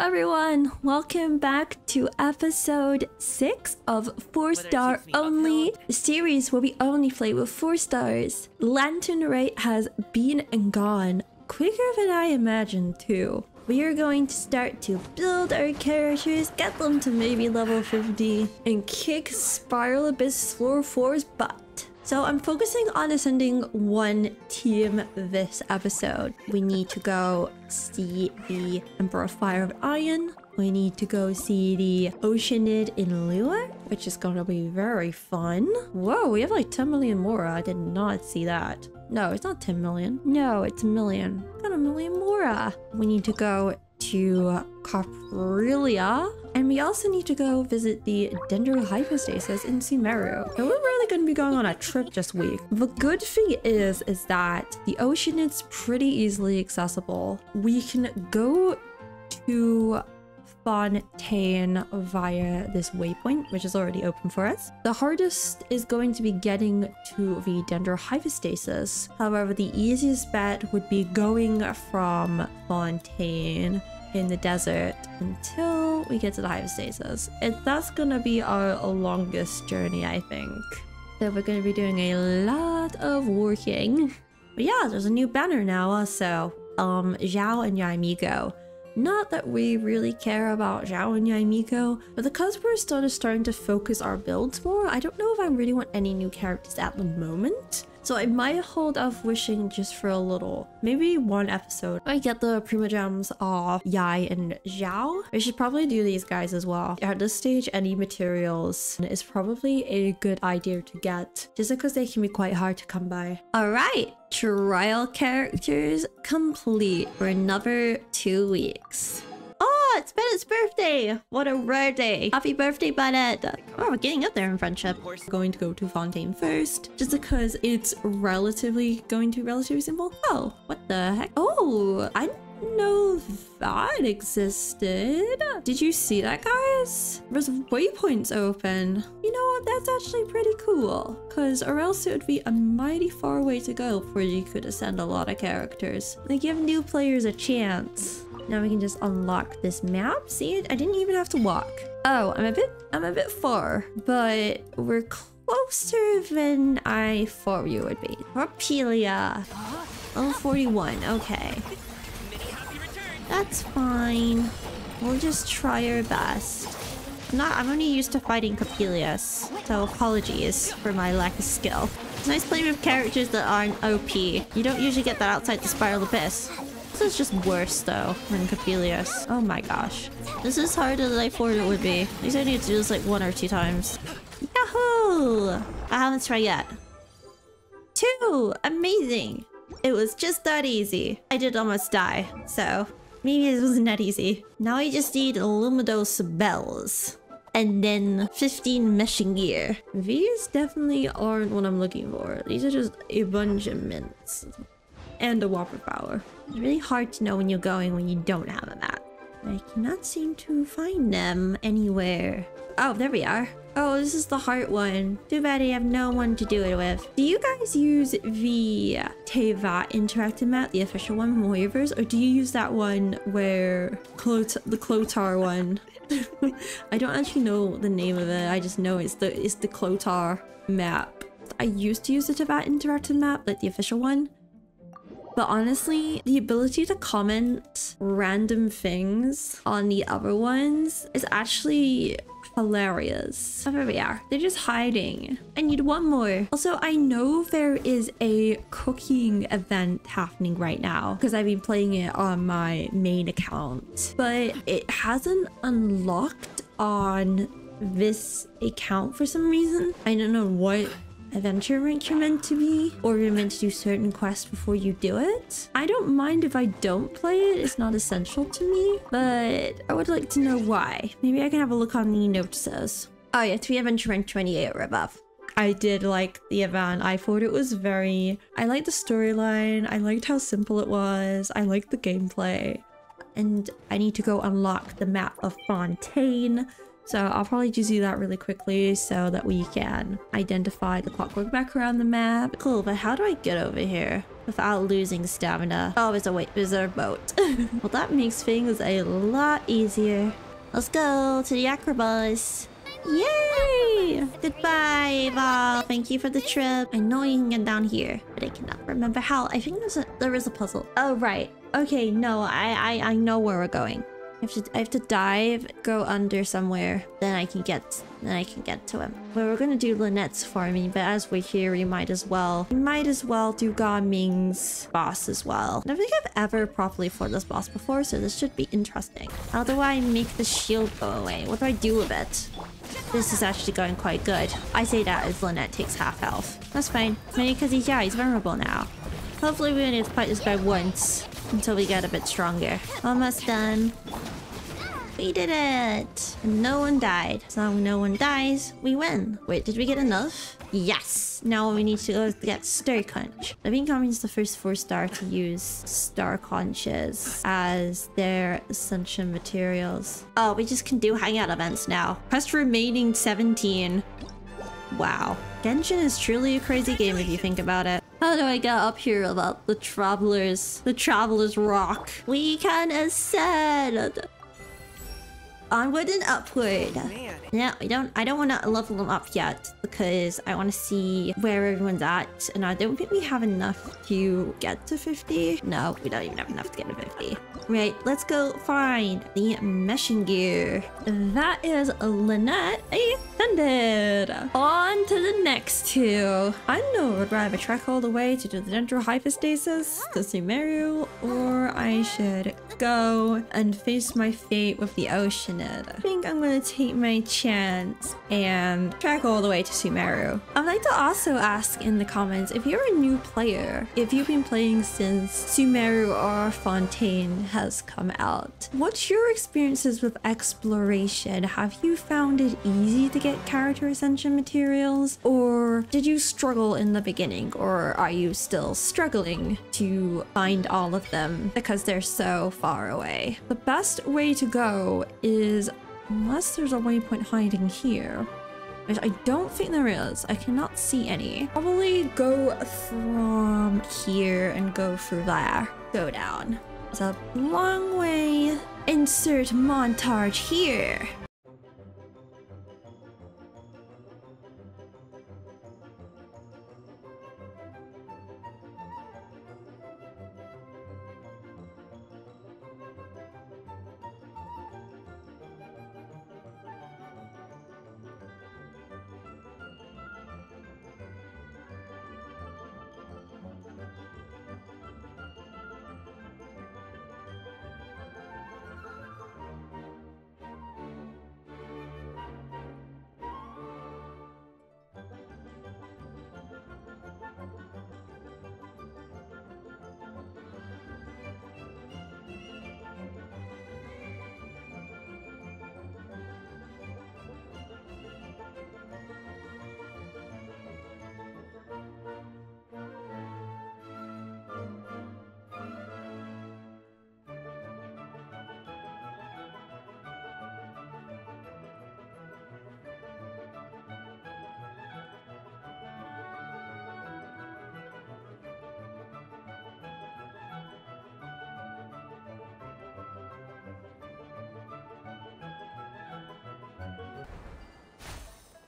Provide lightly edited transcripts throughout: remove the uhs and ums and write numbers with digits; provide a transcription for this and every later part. everyone! Welcome back to episode 6 of 4-star only series where we only play with 4 stars. Lantern Rite has been and gone quicker than I imagined too. We are going to start to build our characters, get them to maybe level 50, and kick Spiral Abyss Floor 4's butt. So I'm focusing on ascending one team this episode. We need to go see the Emperor of Fire of Iron. We need to go see the Oceanid in Lua, which is gonna be very fun. Whoa, we have like 10 million more. I did not see that. No, it's not 10 million. No, it's a million. Got a million more. We need to go to Caprelia. And we also need to go visit the Dendro Hypostasis in Sumeru. And we're really going to be going on a trip this week. The good thing is that the Oceanid's pretty easily accessible. We can go to Fontaine via this waypoint, which is already open for us. The hardest is going to be getting to the Dendro Hypostasis. However, the easiest bet would be going from Fontaine in the desert until we get to the Hypostasis. That's gonna be our longest journey, I think. So we're gonna be doing a lot of walking. But yeah, there's a new banner now also. Xiao and Yae Miko. Not that we really care about Xiao and Yae Miko, but because we're still starting to focus our builds more, I don't know if I really want any new characters at the moment. So I might hold off wishing just for a little, maybe one episode. I get the Primogems of Yai and Xiao. I should probably do these guys as well. At this stage, any materials is probably a good idea to get, just because they can be quite hard to come by. All right, trial characters complete for another 2 weeks. Oh, it's Bennett's birthday! What a rare day! Happy birthday, Bennett! Oh, we're getting up there in friendship. We're going to go to Fontaine first, just because it's relatively simple. Oh, what the heck? Oh, I didn't know that existed. Did you see that, guys? There's waypoints open. You know what? That's actually pretty cool, because or else it would be a mighty far way to go before you could ascend a lot of characters. They give new players a chance. Now we can just unlock this map. See, I didn't even have to walk. Oh, I'm a bit far, but we're closer than I thought we would be. Caprelia. Level 41, okay. That's fine. We'll just try our best. I'm only used to fighting Caprelias, so apologies for my lack of skill. It's nice playing with characters that aren't OP. You don't usually get that outside the Spiral Abyss. This is just worse though than Caprelius. Oh my gosh. This is harder than I thought it would be. At least I need to do this like 1 or 2 times. Yahoo! I haven't tried yet. 2! Amazing! It was just that easy. I did almost die, so maybe it wasn't that easy. Now I just need Lumadose Bells. And then 15 Meshing Gear. These definitely aren't what I'm looking for. These are just a bunch of mints. And a Whopper Power. It's really hard to know when you're going when you don't have a map. I cannot seem to find them anywhere. Oh, there we are. Oh, this is the heart one. Too bad I have no one to do it with. Do you guys use the Teyvat Interactive map, the official one from Hoyoverse, or do you use that one where the Clotar one? I don't actually know the name of it. I just know it's the Clotar map. I used to use the Teyvat Interactive map, like the official one. But honestly, the ability to comment random things on the other ones is actually hilarious. Oh, there we are. They're just hiding. I need one more. Also, I know there is a cooking event happening right now because I've been playing it on my main account, but it hasn't unlocked on this account for some reason. I don't know what adventure rank you're meant to be, or you're meant to do certain quests before you do it. I don't mind if I don't play it, it's not essential to me, but I would like to know why. Maybe I can have a look on the notices. Oh yeah, to be adventure rank 28 or above. I did like the event. I thought it was very... I liked the storyline, I liked how simple it was, I liked the gameplay. And I need to go unlock the map of Fontaine So I'll probably just do that really quickly so that we can identify the clockwork back around the map. Cool, but how do I get over here without losing stamina? Oh, there's a boat. Well, that makes things a lot easier. Let's go to the Acrobus. Yay! Goodbye, Val. Thank you for the trip. I know you can get down here, but I cannot remember how. I think there is a puzzle. Oh, right. Okay, no, I know where we're going. I have to dive, go under somewhere, then I can get to him. Well, we're gonna do Lynette's farming, but as we're here, we might as well do Gaming's boss as well. I don't think I've ever properly fought this boss before, so this should be interesting. How do I make the shield go away? What do I do with it? This is actually going quite good. I say that as Lynette takes half health. That's fine. Maybe because he's vulnerable now. Hopefully we only have to fight this guy once until we get a bit stronger. Almost done. We did it! And no one died. As long as no one dies, we win. Wait, did we get enough? Yes! Now we need to go get Star Conch. I think Kami is the first 4-star to use Star Conches as their ascension materials. Oh, we just can do hangout events now. Quest remaining 17. Wow. Genshin is truly a crazy game if you think about it. How do I get up here about the Travelers? The Travelers Rock. We can ascend! Onward and upward. Oh, now I don't want to level them up yet because I want to see where everyone's at, and I don't think we have enough to get to 50. No, we don't even have enough to get to 50. Right, let's go find the Meshing Gear. That is Lynette ascended. On to the next two. I don't know whether I have a trek all the way to do the Dendro Hypostasis, the Sumeru, or I should go and face my fate with the Oceanid. I think I'm gonna take my chance and trek all the way to Sumeru. I'd like to also ask in the comments, if you're a new player, if you've been playing since Sumeru or Fontaine has come out, what's your experiences with exploration? Have you found it easy to get character ascension materials, or did you struggle in the beginning, or are you still struggling to find all of them because they're so far away? The best way to go is, unless there's a waypoint hiding here, which I don't think there is. I cannot see any. Probably go from here and go through there. Go down. It's a long way. Insert montage here.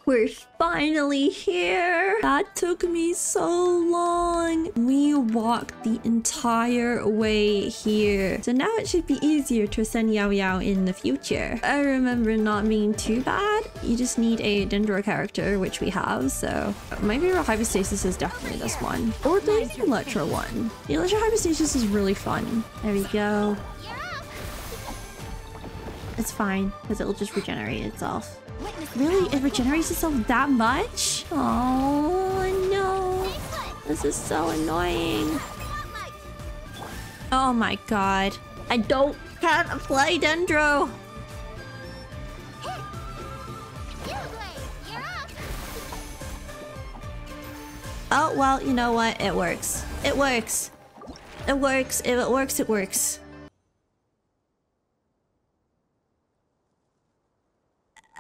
We're finally here! That took me so long! We walked the entire way here. So now it should be easier to ascend Yao Yao in the future. I remember not being too bad. You just need a Dendro character, which we have, so... My favorite Hypostasis is definitely this one. Or the Electro one. The Electro Hypostasis is really fun. There we go. It's fine, because it'll just regenerate itself. Really? It regenerates itself that much? Oh no! This is so annoying. Oh my god. I can't play Dendro! Oh well, you know what? It works. It works. It works. If it works, it works.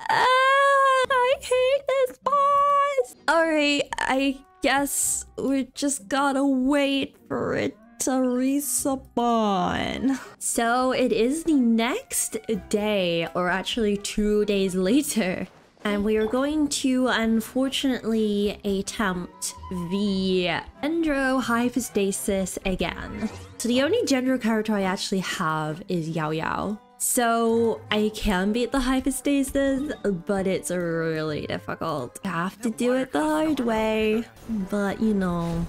I hate this boss. Alright, I guess we just gotta wait for it to respawn. So it is the next day, or actually 2 days later, and we are going to unfortunately attempt the Dendro Hypostasis again. So the only Dendro character I actually have is Yao Yao. So I can beat the Hypostasis, but it's really difficult. I have to do it the hard way, but you know,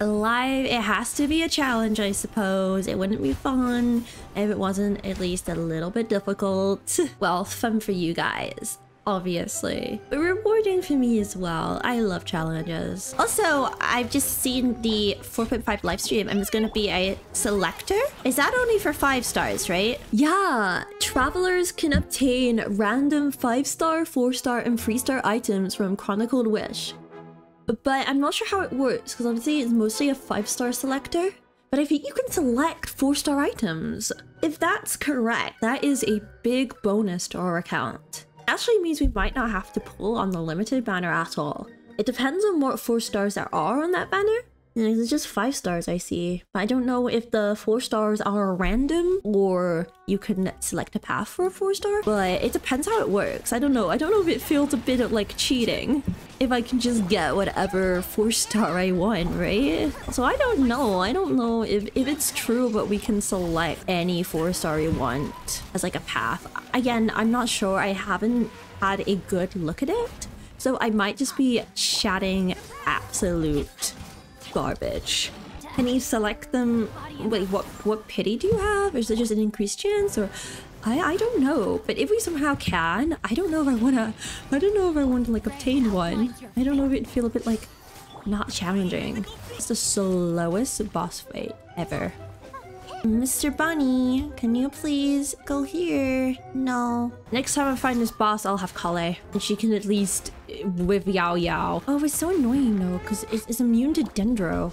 live, it has to be a challenge, I suppose. It wouldn't be fun if it wasn't at least a little bit difficult. Well, fun for you guys, obviously, but rewarding for me as well. I love challenges. Also, I've just seen the 4.5 live stream, and it's gonna be a selector. Is that only for 5 stars, right? Yeah, travelers can obtain random 5-star, 4-star, and 3-star items from Chronicled Wish. But I'm not sure how it works, because obviously it's mostly a 5-star selector. But I think you can select 4-star items. If that's correct, that is a big bonus to our account. Actually means we might not have to pull on the limited banner at all. It depends on what 4 stars there are on that banner. It's just 5 stars I see. But I don't know if the 4 stars are random or you can select a path for a 4-star. But it depends how it works. I don't know. I don't know if it feels a bit of like cheating if I can just get whatever 4-star I want, right? So I don't know. I don't know if it's true, but we can select any 4-star we want as like a path. Again, I'm not sure. I haven't had a good look at it. So I might just be chatting absolute garbage. Can you select them? Wait, what pity do you have? Is it just an increased chance? Or I don't know. But if we somehow can, I don't know if I wanna, I don't know if I want to like obtain one. I don't know if it'd feel a bit like not challenging. It's the slowest boss fight ever. Mr. Bunny, can you please go here? No. Next time I find this boss, I'll have Kaveh, and she can at least with Yao Yao. Oh, it's so annoying though, because it's immune to Dendro.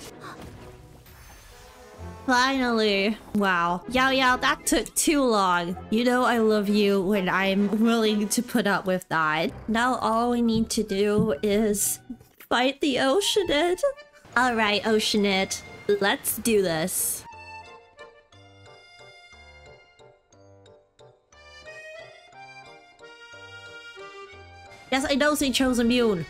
Finally. Wow. Yao Yao, that took too long. You know I love you when I'm willing to put up with that. Now all we need to do is fight the Oceanid. Alright, Oceanid. Let's do this. Yes, I know she chose immune.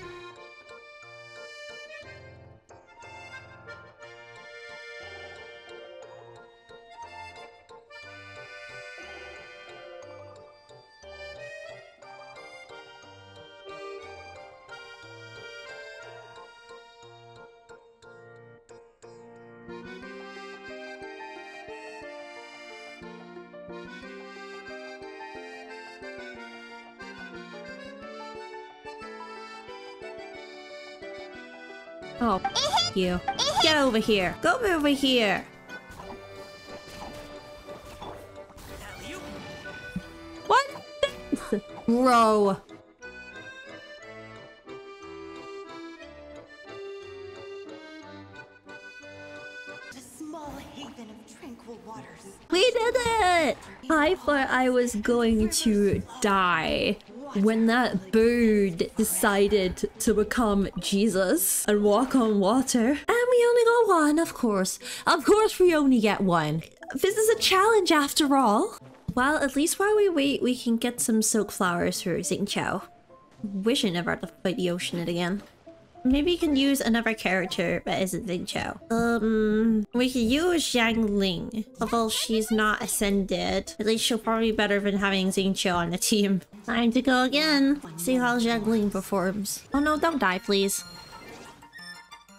Oh, you. Get over here. Go over here. What? Bro. The small haven of tranquil waters. We did it! I thought I was going to die when that bird decided to become Jesus and walk on water. And we only got one, of course. Of course we only get one. This is a challenge after all. Well, at least while we wait, we can get some silk flowers for Xingqiu. Wish I never had to fight the Oceanid again. Maybe you can use another character that isn't Xingqiu. We can use Xiangling. Although she's not ascended. At least she'll probably be better than having Xingqiu on the team. Time to go again. See how Xiangling performs. Oh no, don't die, please.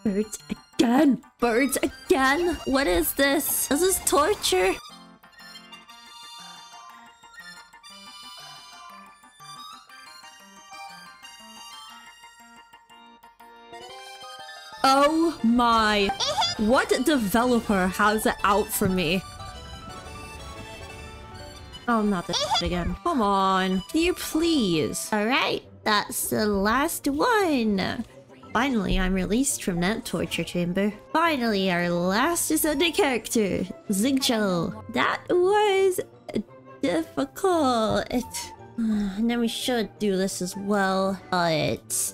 Birds again! Birds again! What is this? This is torture! Oh my... What developer has it out for me? Oh, not this again. Come on. Can you please? Alright, that's the last one. Finally, I'm released from that torture chamber. Finally, our last ascended character, Xingqiu. That was difficult. And then we should do this as well, but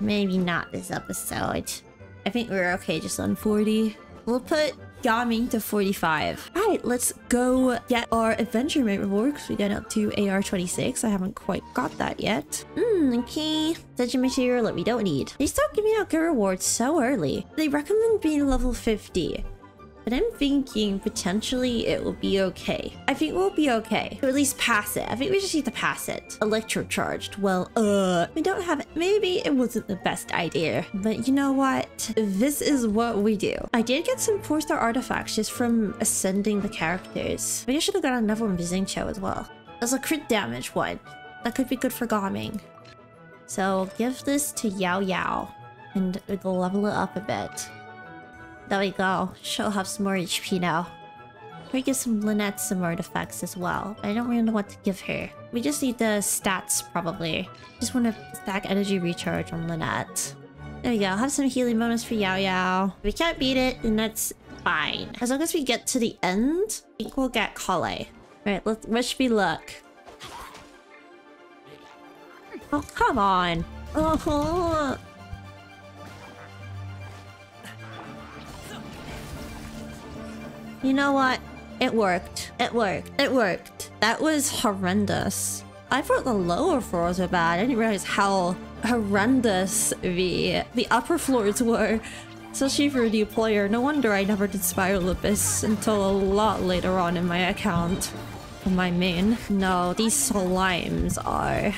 maybe not this episode. I think we're okay just on 40. We'll put Gaming to 45. Alright, let's go get our Adventure Mate reward because we got up to AR 26. I haven't quite got that yet. Okay. Dungeon material that we don't need. They stopped giving out good rewards so early. They recommend being level 50. But I'm thinking potentially it will be okay. I think we'll be okay. Or at least pass it. I think we just need to pass it. Electrocharged. Well, we don't have it. Maybe it wasn't the best idea. But you know what? This is what we do. I did get some 4-star artifacts just from ascending the characters. Maybe I should have got another one for Xingqiu as well. There's a crit damage one. That could be good for gaming. So give this to Yao Yao. And it'll level it up a bit. There we go. She'll have some more HP now. We give some Lynette some artifacts as well. I don't really know what to give her. We just need the stats, probably. Just want to stack energy recharge on Lynette. There we go. Have some healing bonus for Yao Yao. We can't beat it, and that's fine. As long as we get to the end, I think we'll get Kaveh. Alright, let's wish me luck. Oh, come on. Oh. You know what? It worked. It worked. It worked. That was horrendous. I thought the lower floors were bad. I didn't realize how horrendous the upper floors were. Especially for a new player. No wonder I never did Spiral Abyss until a lot later on in my account. On my main. No, these slimes are...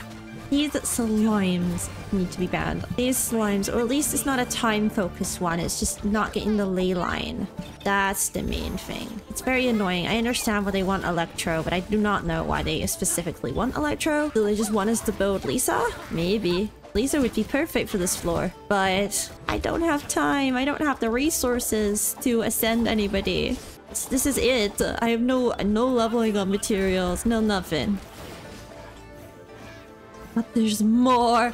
These slimes need to be banned. These slimes, or at least it's not a time-focused one. It's just not getting the ley line. That's the main thing. It's very annoying. I understand why they want Electro, but I do not know why they specifically want Electro. Do they just want us to build Lisa? Maybe. Lisa would be perfect for this floor, but I don't have time. I don't have the resources to ascend anybody. This is it. I have no leveling on materials, no nothing. But there's more.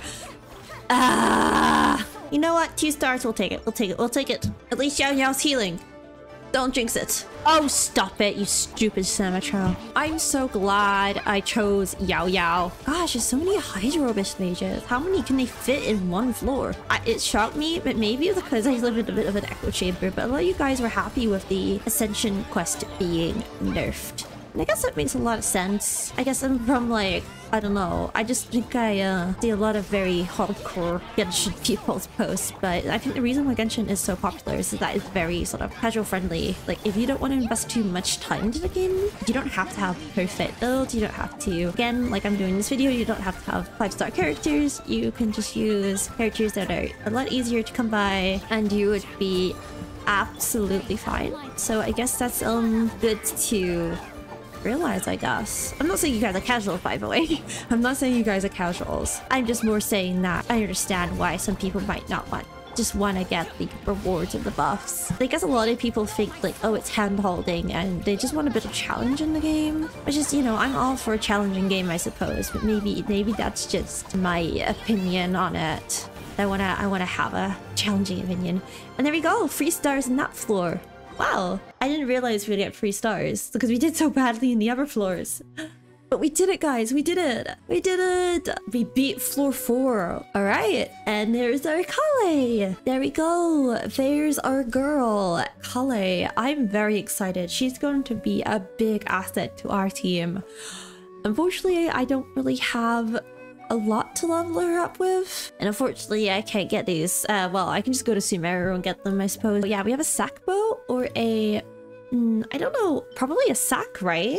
Ah! You know what? 2 stars. We'll take it. We'll take it. We'll take it. At least Yao Yao's healing. Don't jinx it. Oh, stop it, you stupid Samatrol. I'm so glad I chose Yao Yao. Gosh, there's so many Hydro Abyss mages. How many can they fit in one floor? It shocked me, but maybe because I live in a bit of an echo chamber. But a lot of you guys were happy with the Ascension quest being nerfed. I guess that makes a lot of sense. I guess I'm from, like, I don't know. I just think I see a lot of very hardcore Genshin people's posts, but I think the reason why Genshin is so popular is that it's very sort of casual friendly. Like, if you don't want to invest too much time into the game, you don't have to have perfect builds. You don't have to, again, like I'm doing this video, you don't have to have 5-star characters. You can just use characters that are a lot easier to come by, and you would be absolutely fine. So I guess that's good to realize, I guess. I'm not saying you guys are casuals, by the way. I'm not saying you guys are casuals. I'm just more saying that I understand why some people might not want to get the rewards and the buffs. I guess a lot of people think, like, oh, it's hand-holding, and they just want a bit of challenge in the game. Which is, you know, I'm all for a challenging game, I suppose, but maybe that's just my opinion on it. I wanna have a challenging opinion. And there we go! 3 stars in that floor. Wow, I didn't realize we'd get 3 stars because we did so badly in the upper floors. But we did it, guys. We did it. We did it. We beat floor 4. All right. And there's our Kaveh. There we go. There's our girl, Kaveh. I'm very excited. She's going to be a big asset to our team. Unfortunately, I don't really have a lot to level her up with. And unfortunately, I can't get these. Well, I can just go to Sumeru and get them, I suppose. But yeah, we have a sack bow or a... I don't know. Probably a sack, right?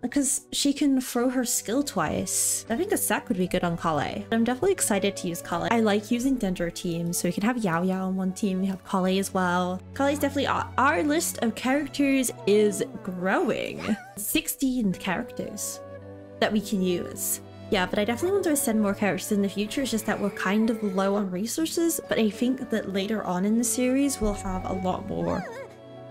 Because she can throw her skill twice. I think a sack would be good on Kaveh. I'm definitely excited to use Kaveh. I like using Dendro teams, so we can have Yao Yao on one team. We have Kaveh as well. Kaveh's definitely... Our list of characters is growing. 16 characters that we can use. Yeah, but I definitely want to ascend more characters in the future. It's just that we're kind of low on resources, but I think that later on in the series, we'll have a lot more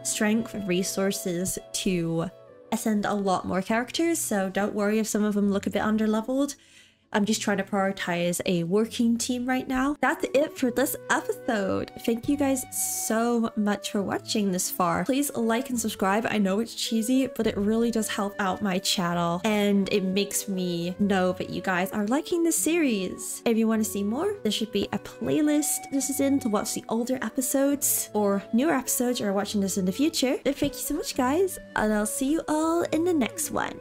strength and resources to ascend a lot more characters. So don't worry if some of them look a bit underleveled. I'm just trying to prioritize a working team right now. That's it for this episode. Thank you guys so much for watching this far. Please like and subscribe. I know it's cheesy, but it really does help out my channel and it makes me know that you guys are liking this series. If you want to see more, there should be a playlist this is in to watch the older episodes or newer episodes or watching this in the future. But thank you so much guys, and I'll see you all in the next one.